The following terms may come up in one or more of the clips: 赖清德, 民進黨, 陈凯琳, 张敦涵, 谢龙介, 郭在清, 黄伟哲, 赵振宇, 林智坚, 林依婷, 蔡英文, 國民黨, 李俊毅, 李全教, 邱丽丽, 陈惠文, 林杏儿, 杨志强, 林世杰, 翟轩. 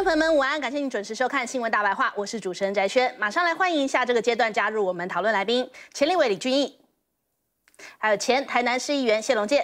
众朋友们，午安！感谢你准时收看《新闻大白话》，我是主持人翟轩。马上来欢迎一下这个阶段加入我们讨论来宾，前立委李俊毅，还有前台南市议员谢龙介。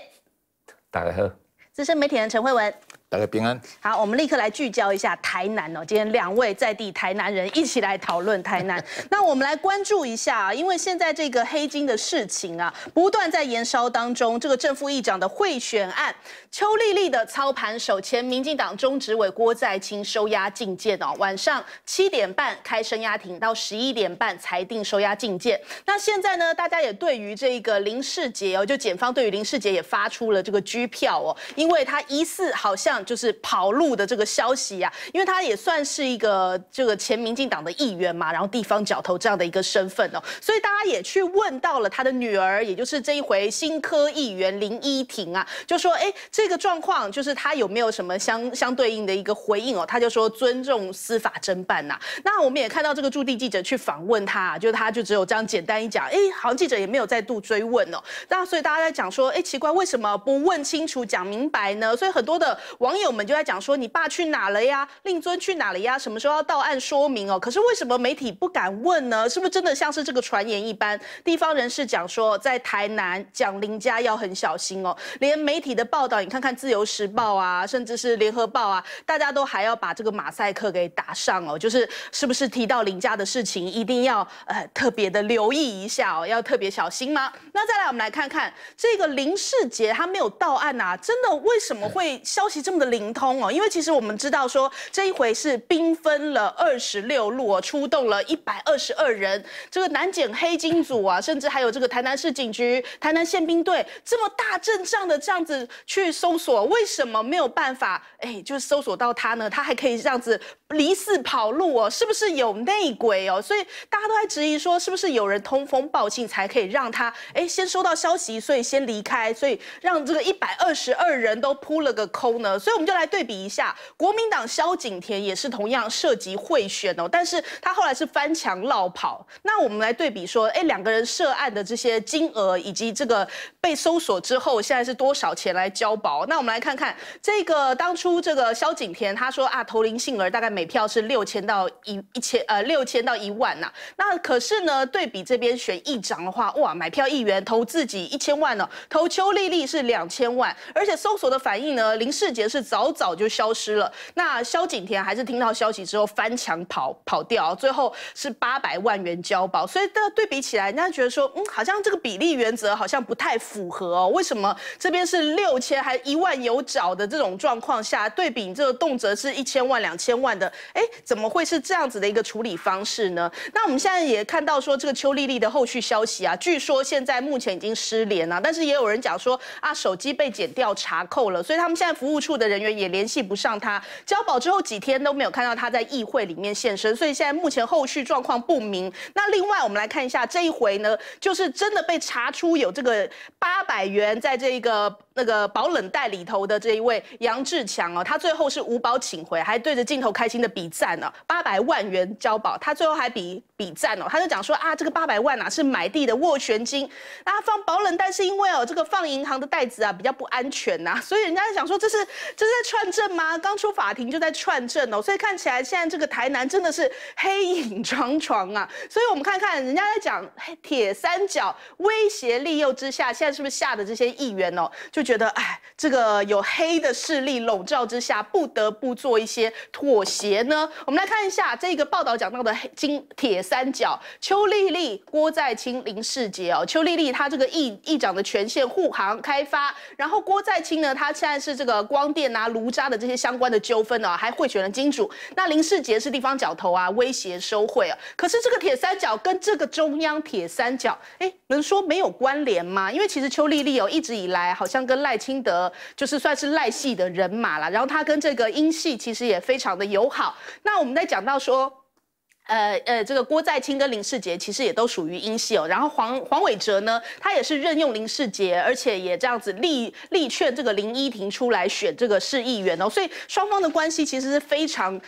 大家好。资深媒体人陈惠文。大家平安。好，我们立刻来聚焦一下台南哦。今天两位在地台南人一起来讨论台南。那我们来关注一下啊，因为现在这个黑金的事情啊，不断在延烧当中。这个正副议长的贿选案，邱丽丽的操盘手前民进党中执委郭在清收押禁见哦。晚上7点半开声押庭，到11点半裁定收押禁见。那现在呢，大家也对于这个林世杰哦，就检方对于林世杰也发出了这个拘票哦，因为他疑似好像。就是跑路的这个消息啊，因为他也算是一个这个前民进党的议员嘛，然后地方角头这样的一个身份哦，所以大家也去问到了他的女儿，也就是这一回新科议员林依婷啊，就说哎，这个状况就是他有没有什么相对应的一个回应哦？他就说尊重司法侦办呐。那我们也看到这个驻地记者去访问他，啊，就他就只有这样简单一讲，哎，好像记者也没有再度追问哦。那所以大家在讲说，哎，奇怪，为什么不问清楚讲明白呢？所以很多的网友们就在讲说，你爸去哪了呀？令尊去哪了呀？什么时候要到案说明哦？可是为什么媒体不敢问呢？是不是真的像是这个传言一般？地方人士讲说，在台南讲林家要很小心哦。连媒体的报道，你看看《自由时报》啊，甚至是《联合报》啊，大家都还要把这个马赛克给打上哦。就是是不是提到林家的事情，一定要特别的留意一下哦，要特别小心吗？那再来，我们来看看这个林世杰他没有到案啊，真的为什么会消息这么的灵通哦，因为其实我们知道说这一回是兵分了26路哦，出动了122人，这个南检黑金组啊，甚至还有这个台南市警局、台南宪兵队这么大阵仗的这样子去搜索，为什么没有办法就是搜索到他呢？他还可以这样子离似跑路哦，是不是有内鬼哦？所以大家都在质疑说，是不是有人通风报信才可以让他先收到消息，所以先离开，所以让这个122人都扑了个空呢？所以我们就来对比一下，国民党萧景田也是同样涉及贿选哦，但是他后来是翻墙落跑。那我们来对比说，两个人涉案的这些金额以及这个被搜索之后现在是多少钱来交保？那我们来看看这个当初这个萧景田他说啊，投林杏儿大概每票是6000到1万呐，啊。那可是呢，对比这边选议长的话，哇，买票议员投自己1000万哦，投邱丽丽是2000万，而且搜索的反应呢，林世杰是早就消失了，那萧景田还是听到消息之后翻墙跑掉，最后是800万元交保。所以对比起来，人家觉得说，好像这个比例原则好像不太符合哦。为什么这边是6000还1万有找的这种状况下，对比你这个动辄是1000万、2000万的，怎么会是这样子的一个处理方式呢？那我们现在也看到说，这个邱丽丽的后续消息啊，据说现在目前已经失联了，但是也有人讲说啊，手机被检调查扣了，所以他们现在服务处的人员也联系不上他，交保之后几天都没有看到他在议会里面现身，所以现在目前后续状况不明。那另外我们来看一下这一回呢，就是真的被查出有这个800元在这个保冷袋里头的这一位杨志强哦，他最后是无保请回，还对着镜头开心的比赞哦，800万元交保，他最后还比赞哦，他就讲说啊，这个800万啊是买地的斡旋金，那放保冷袋是因为哦这个放银行的袋子啊比较不安全呐，所以人家想说这是在串证吗？刚出法庭就在串证哦，所以看起来现在这个台南真的是黑影幢幢啊。所以我们看看人家在讲铁三角威胁利诱之下，现在是不是吓得这些议员哦就觉得哎，这个有黑的势力笼罩之下，不得不做一些妥协呢？我们来看一下这个报道讲到的铁三角：邱丽丽、郭在清、林世杰哦。邱丽丽她这个议长的权限护航开发，然后郭在清呢，他现在是这个光电啊、炉渣的这些相关的纠纷哦，还贿选了金主。那林世杰是地方角头啊，威胁收贿啊。可是这个铁三角跟这个中央铁三角，能说没有关联吗？因为其实邱丽丽哦，一直以来好像跟赖清德就是算是赖系的人马啦，然后他跟这个英系其实也非常的友好。那我们在讲到说，这个郭在清跟林世杰其实也都属于英系哦。然后黄伟哲呢，他也是任用林世杰，而且也这样子力劝这个林依婷出来选这个市议员哦。所以双方的关系其实是非常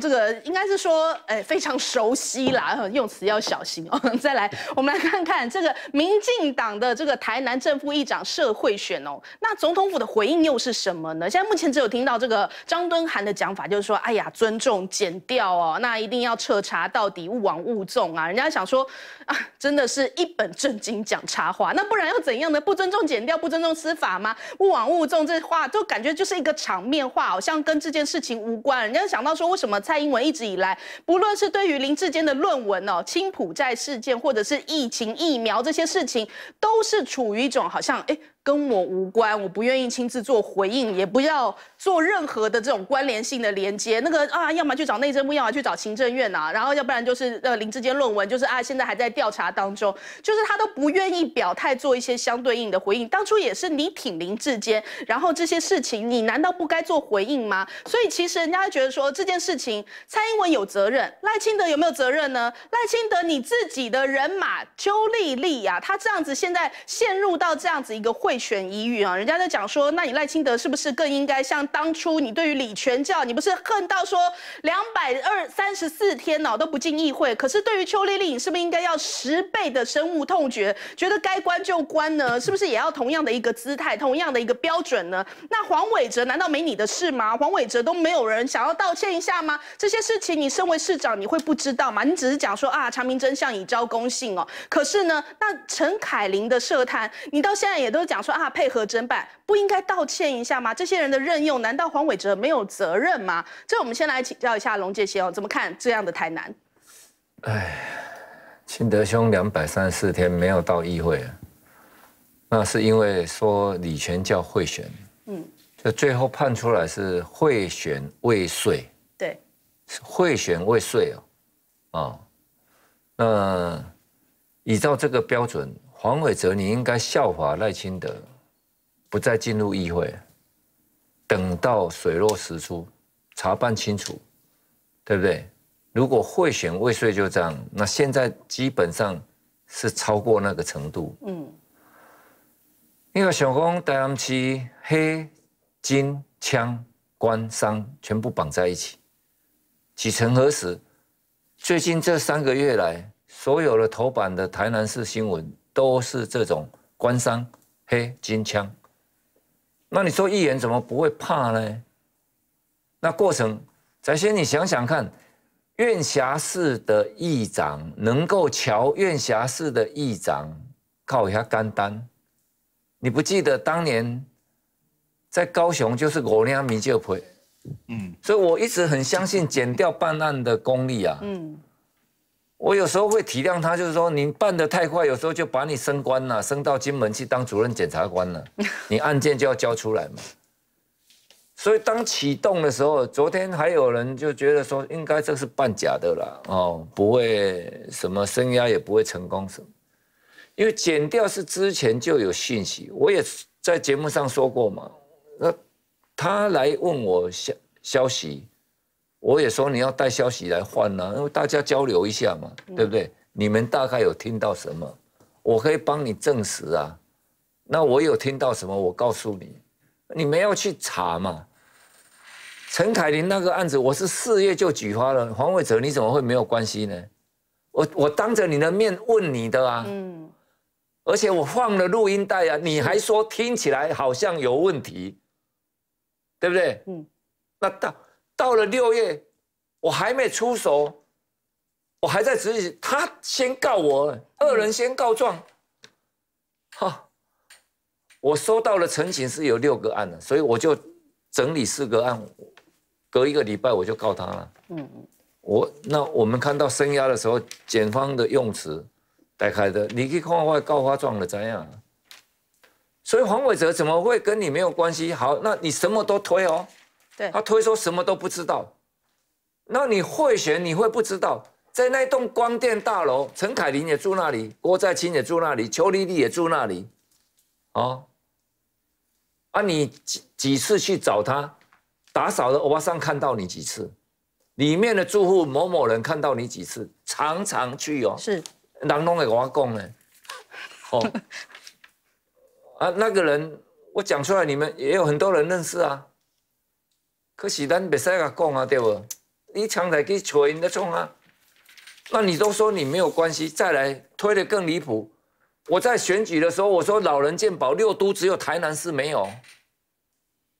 这个应该是说，非常熟悉啦，用词要小心哦。再来，我们来看看这个民进党的这个台南正副议长社会选哦，那总统府的回应又是什么呢？现在目前只有听到这个张敦涵的讲法，就是说，哎呀，尊重减掉哦，那一定要撤。查到底，勿往勿纵啊！人家想说啊，真的是一本正经讲茶话，那不然又怎样呢？不尊重检调，不尊重司法吗？勿往勿纵这话，就感觉就是一个场面话，好像跟这件事情无关。人家想到说，为什么蔡英文一直以来，不论是对于林智坚的论文哦、青埔寨事件，或者是疫情疫苗这些事情，都是处于一种好像跟我无关，我不愿意亲自做回应，也不要做任何的这种关联性的连接。那个啊，要么去找内政部，要么去找行政院啊，然后要不然就是林智坚论文，就是啊，现在还在调查当中，就是他都不愿意表态做一些相对应的回应。当初也是你挺林智坚，然后这些事情你难道不该做回应吗？所以其实人家会觉得说这件事情蔡英文有责任，赖清德有没有责任呢？赖清德你自己的人马邱丽丽啊，他这样子现在陷入到这样子一个会。选疑虑啊，人家在讲说，那你赖清德是不是更应该像当初你对于李全教，你不是恨到说234天哦都不进议会，可是对于邱丽丽，你是不是应该要10倍的深恶痛绝，觉得该关就关呢？是不是也要同样的一个姿态，同样的一个标准呢？那黄伟哲难道没你的事吗？黄伟哲都没有人想要道歉一下吗？这些事情你身为市长你会不知道吗？你只是讲说啊，查明真相以昭公信哦，可是呢，那陈凯琳的社坛，你到现在也都讲。说啊，配合侦办不应该道歉一下吗？这些人的任用，难道黄伟哲没有责任吗？这我们先来请教一下龙介先哦，怎么看这样的台南？哎，清德兄234天没有到议会，那是因为说李全教贿选，就最后判出来是贿选未遂，对，贿选未遂哦，那依照这个标准。黄伟哲，你应该效法赖清德，不再进入议会，等到水落石出，查办清楚，对不对？如果贿选未遂就这样，那现在基本上是超过那个程度。因为想讲台南市黑金枪官商全部绑在一起，几曾何时？最近这3个月来，所有的头版的台南市新闻。都是这种官商黑金枪，那你说议员怎么不会怕呢？那过程，翟先你想想看，院辖市的议长能够瞧院辖市的议长靠一下干单，你不记得当年在高雄就是5领米就赔，所以我一直很相信检调办案的功力啊，我有时候会体谅他，就是说你办得太快，有时候就把你升官了，升到金门去当主任检察官了，你案件就要交出来嘛。所以当启动的时候，昨天还有人就觉得说，应该这是办假的啦，哦，不会什么升压也不会成功什么，因为检调是之前就有讯息，我也在节目上说过嘛。那他来问我消息。我也说你要带消息来换啊，因为大家交流一下嘛，对不对？你们大概有听到什么？我可以帮你证实啊。那我有听到什么？我告诉你，你们要去查嘛。陈凯琳那个案子，我是4月就举发了，黄伟哲你怎么会没有关系呢？我当着你的面问你的啊，而且我放了录音带啊，你还说听起来好像有问题，对不对？那到了6月，我还没出手，我还在执行。他先告我，2人先告状。哈，我收到了陈情是有6个案了，所以我就整理4个案，隔1个礼拜我就告他了。那我们看到声押的时候，检方的用词，大概的，你去看我告发状了怎样？所以黄伟哲怎么会跟你没有关系？好，那你什么都推哦。他推说什么都不知道，那你贿选你会不知道？在那栋光电大楼，陈凯琳也住那里，郭在清也住那里，邱丽丽也住那里，你几次去找他打扫的欧巴桑看到你几次？里面的住户某某人看到你几次，常常去哦。是，人拢会跟我讲呢。哦，啊，那个人我讲出来，你们也有很多人认识啊。可是咱袂使甲讲啊，对不？你常在去找因在冲啊。那你都说你没有关系，再来推得更离谱。我在选举的时候，我说老人健保6都只有台南市没有，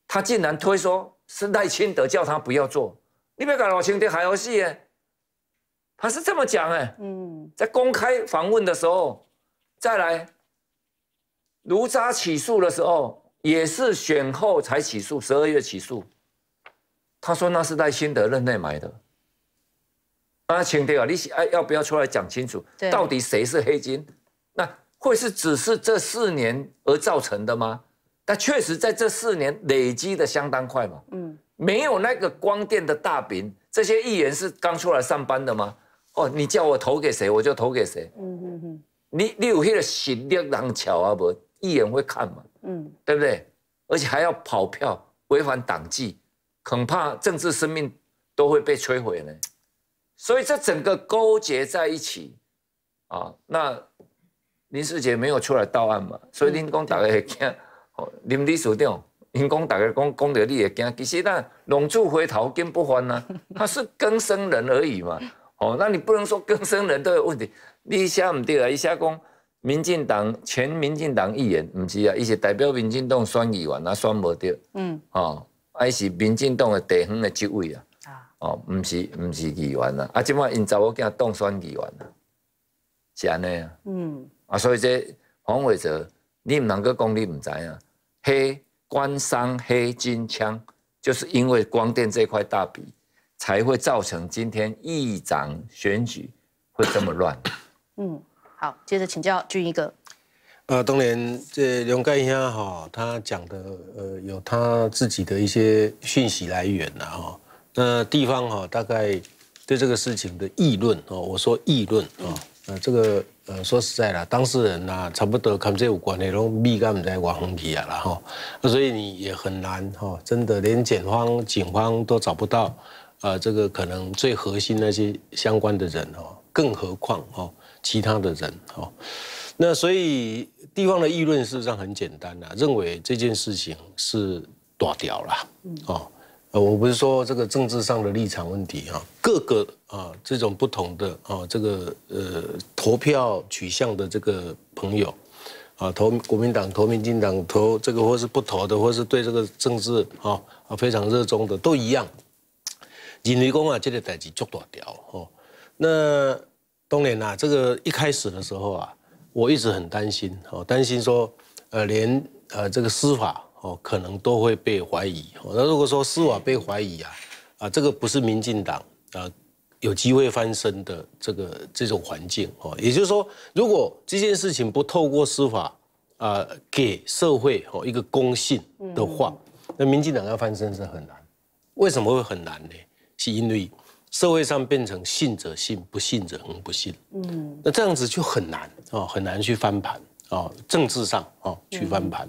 他竟然推说是赖清德叫他不要做。 你别搞老清德还有戏耶，他是这么讲哎，在公开访问的时候，再来，卢渣起诉的时候也是选后才起诉，12月起诉，他说那是赖清德任内买的，啊，清德啊，你要不要出来讲清楚，到底谁是黑金？那会是只是这4年而造成的吗？但确实在这4年累积的相当快嘛，没有那个光电的大饼，这些议员是刚出来上班的吗？哦，你叫我投给谁，我就投给谁。你有那个实力让瞧啊不？议员会看嘛？对不对？而且还要跑票，违反党纪，恐怕政治生命都会被摧毁呢。所以这整个勾结在一起啊，那林世杰没有出来到案嘛，所以林工大家会惊哦，林理事长。 因讲大家讲到你会惊，其实咱浪子回头金不换呐，他是更生人而已嘛。哦，那你不能说更生人都有问题。你一下唔对啊，一下讲民进党前民进党议员唔是啊，伊是代表民进党选议员啊，选无对。哦，啊伊是民进党的地方的职位啊。哦，唔是议员啊，啊即摆因查某囝当选议员啊，是安尼啊。啊，所以这黄伟哲，你唔能够讲你唔知啊，嘿。 官商黑金枪，就是因为光电这块大饼，才会造成今天议长选举会这么乱。好，接着请教俊一哥。当然，这梁介兄哈，他讲的有他自己的一些讯息来源啦哈。那地方哈，大概对这个事情的议论哦，我说议论啊，这个说实在啦，当事人呐，差不多跟这有关的拢咪干唔知外红皮啊啦吼，所以你也很难哈，真的连检方、警方都找不到，这个可能最核心那些相关的人哦，更何况哦其他的人哦，那所以地方的议论事实上很简单啦，认为这件事情是大条啦，哦。 我不是说这个政治上的立场问题啊，各个啊这种不同的啊这个投票取向的这个朋友，啊投国民党、投民进党、投这个或是不投的，或是对这个政治啊非常热衷的，都一样。认为讲啊，这个代志足大条哦。那当然啦，这个一开始的时候啊，我一直很担心哦，担心说连这个司法。 哦，可能都会被怀疑。那如果说司法被怀疑啊，这个不是民进党有机会翻身的这种环境哦。也就是说，如果这件事情不透过司法给社会一个公信的话，那民进党要翻身是很难。为什么会很难呢？是因为社会上变成信者信，不信者恒不信。那这样子就很难哦，很难去翻盘。 哦，政治上哦去翻盘，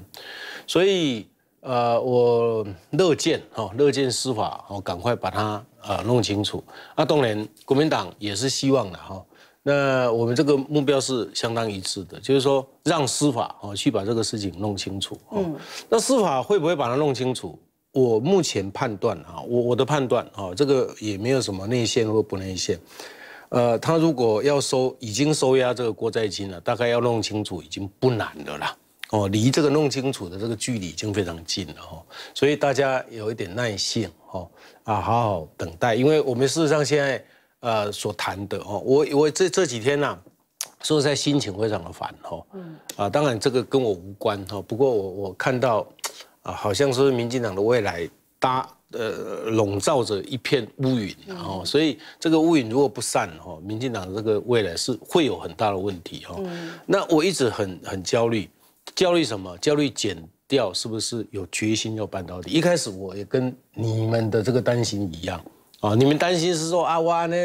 所以我乐见哦，乐见司法哦，赶快把它弄清楚。啊，当然国民党也是希望的哈。那我们这个目标是相当一致的，就是说让司法哦去把这个事情弄清楚。那司法会不会把它弄清楚？我目前判断啊，我的判断啊，这个也没有什么内线或不内线。 他如果要收，已经收押这个郭在清了，大概要弄清楚已经不难了啦。哦，离这个弄清楚的这个距离已经非常近了哦，所以大家有一点耐性哦，好好等待，因为我们事实上现在所谈的哦，我这几天呐、啊，说实在心情非常的烦哦，当然这个跟我无关哦，不过我看到好像说民进党的未来搭。 笼罩着一片乌云，哦，所以这个乌云如果不散，哦，民进党这个未来是会有很大的问题，哦。那我一直很焦虑，焦虑什么？焦虑减掉是不是有决心要办到底？一开始我也跟你们的这个担心一样，啊，你们担心是说啊，哇呢，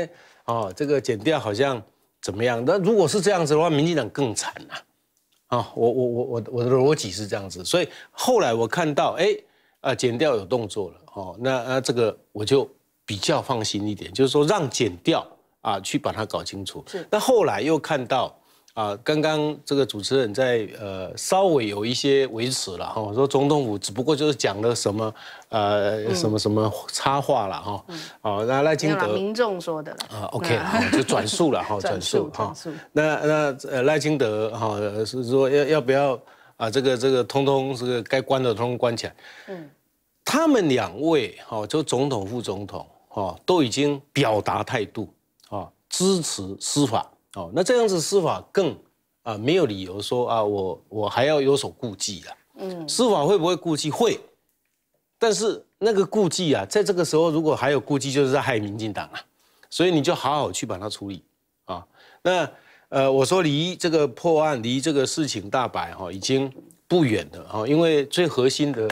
哦，这个减掉好像怎么样？那如果是这样子的话，民进党更惨啊！啊，我的逻辑是这样子，所以后来我看到，哎。 减掉有动作了，哦，那这个我就比较放心一点，就是说让检调啊去把它搞清楚。那后来又看到啊，刚刚这个主持人在稍微有一些维持了哈，说总统府只不过就是讲了什么什么插话了哈，哦，那赖清德民众说的啊 ，OK 就转述了哈，转述哈，那赖清德哈是说要不要啊这个通通该关的通通关起来，嗯。 他们两位哈，就总统、副总统哈，都已经表达态度啊，支持司法哦。那这样子司法更啊没有理由说啊，我还要有所顾忌了。嗯，司法会不会顾忌？会，但是那个顾忌啊，在这个时候如果还有顾忌，就是在害民进党啊。所以你就好好去把它处理啊。那我说离这个破案，离这个事情大白哈，已经。 不远的哈，因为最核心的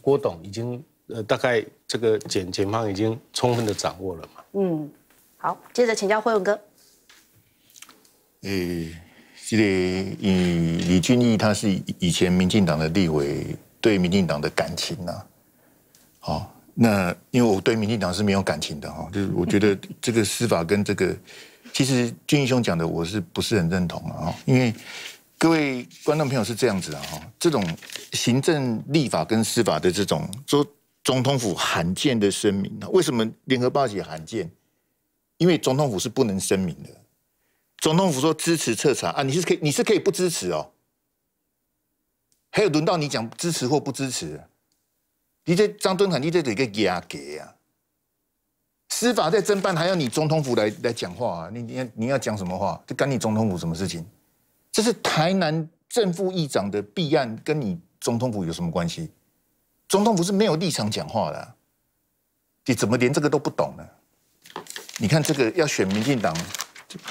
郭董已经大概这个检方已经充分的掌握了嘛。嗯，好，接着请教辉文哥。这个李俊毅他是以前民进党的立委，对民进党的感情啊，好，那因为我对民进党是没有感情的哈，就是我觉得这个司法跟这个，其实俊毅兄讲的我是不是很认同啊？因为。 各位观众朋友是这样子啊，这种行政、立法跟司法的这种，说总统府罕见的声明啊，为什么联合报写罕见？因为总统府是不能声明的。总统府说支持彻查啊，你是可以不支持哦。还有轮到你讲支持或不支持，你这张敦涵，你这有一个压给啊。司法在侦办，还要你总统府来讲话啊？你要讲什么话？这干你总统府什么事情？ 这是台南正副议长的弊案，跟你总统府有什么关系？总统府是没有立场讲话的啊，你怎么连这个都不懂呢？你看这个要选民进党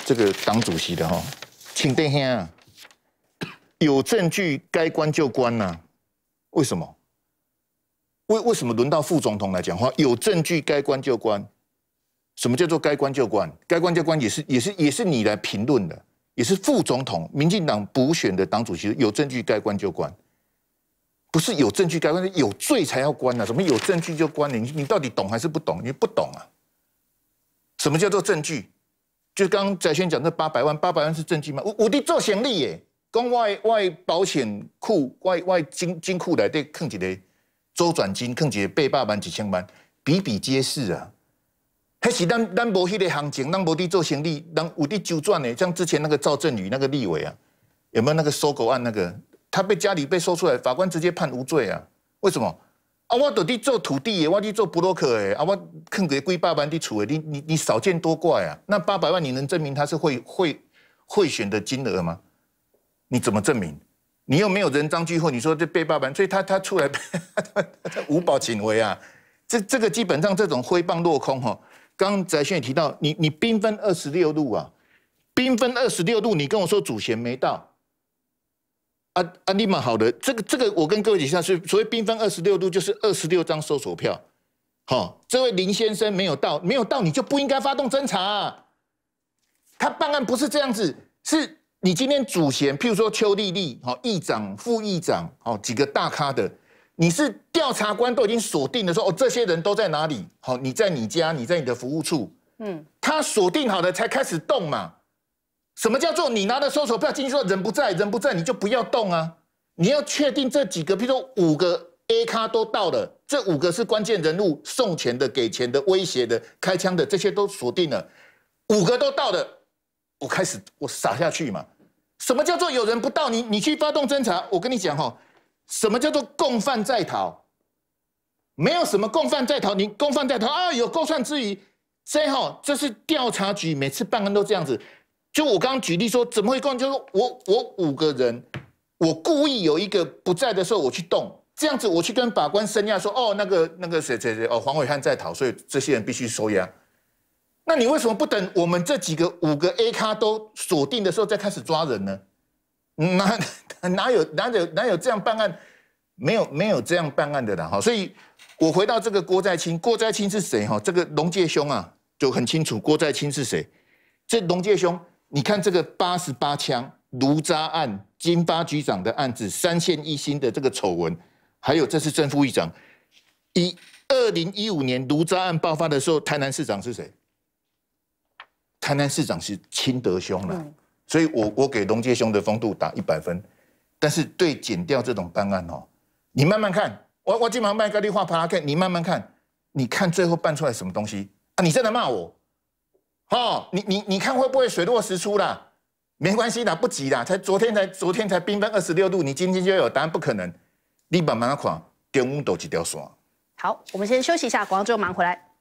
这个党主席的哈，请等一下，有证据该关就关呐、啊，为什么？为什么轮到副总统来讲话？有证据该关就关，什么叫做该关就关？该关就关也是你来评论的。 也是副总统，民进党补选的党主席，有证据该关就关，不是有证据该关，有罪才要关啊！什么有证据就关？你到底懂还是不懂？你不懂啊！什么叫做证据？就刚刚翟轩讲那800万，800万是证据吗？我的做行李耶，跟外保险库、外金库来对坑几个周转金，坑几个800万、几千万，比比皆是啊！ 还是咱无迄个行情，咱无伫做生意，咱有伫周转的。像之前那个赵振宇那个立委啊，有没有那个收狗案那个？他被家里被搜出来，法官直接判无罪啊？为什么？啊，我都伫做土地的，我伫做布洛克的，啊，我坑个800万伫厝的，你少见多怪啊！那800万你能证明他是贿选的金额吗？你怎么证明？你又没有人赃俱获，你说这800万，所以他出来他无保请回啊！这个基本上这种挥棒落空哈。 刚才翟轩也提到，你兵分26路啊，兵分26路，你跟我说主嫌没到，啊，立马好的，这个我跟各位解释是，所谓兵分26路就是26张搜索票，好、哦，这位林先生没有到，没有到你就不应该发动侦查、啊，他办案不是这样子，是你今天主嫌，譬如说邱丽丽，好、哦，议长、副议长，好、哦，几个大咖的。 你是调查官都已经锁定了说，这些人都在哪里？好，你在你家，你在你的服务处，嗯，他锁定好了才开始动嘛。什么叫做你拿着搜索票进去说人不在，你就不要动啊？你要确定这几个，比如说5个 A 咖都到了，这5个是关键人物，送钱的、给钱的、威胁的、开枪的，这些都锁定了，5个都到了，我撒下去嘛。什么叫做有人不到你去发动侦查？我跟你讲哈。 什么叫做共犯在逃？没有什么共犯在逃，你共犯在逃啊，有共犯之余，这哈这是调查局每次办案都这样子。就我刚刚举例说，怎么会共？就是我5个人，我故意有一个不在的时候我去动，这样子我去跟法官申押说，哦那个谁哦黄伟汉在逃，所以这些人必须收押。那你为什么不等我们这几个5个 A 咖都锁定的时候再开始抓人呢？ 哪有这样办案？没有这样办案的啦！哈，所以我回到这个郭在清是谁？哈，这个龙介兄啊，就很清楚郭在清是谁。这龙介兄，你看这个88枪卢渣案、金发局长的案子、3县1星的这个丑闻，还有这次正副议长， 2015年卢渣案爆发的时候，台南市长是谁？台南市长是清德兄啦，所以我给龙介兄的风度打100分，但是对减掉这种办案哦，你慢慢看，我今晚卖个绿化爬看，你慢慢看，你看最后办出来什么东西啊？你真的骂我？ 哦，你看会不会水落石出啦？没关系啦，不急啦，昨天才冰封26度，你今天就有答案，不可能。你慢慢看，中午都一条线。好，我们先休息一下，广告之后马上回来。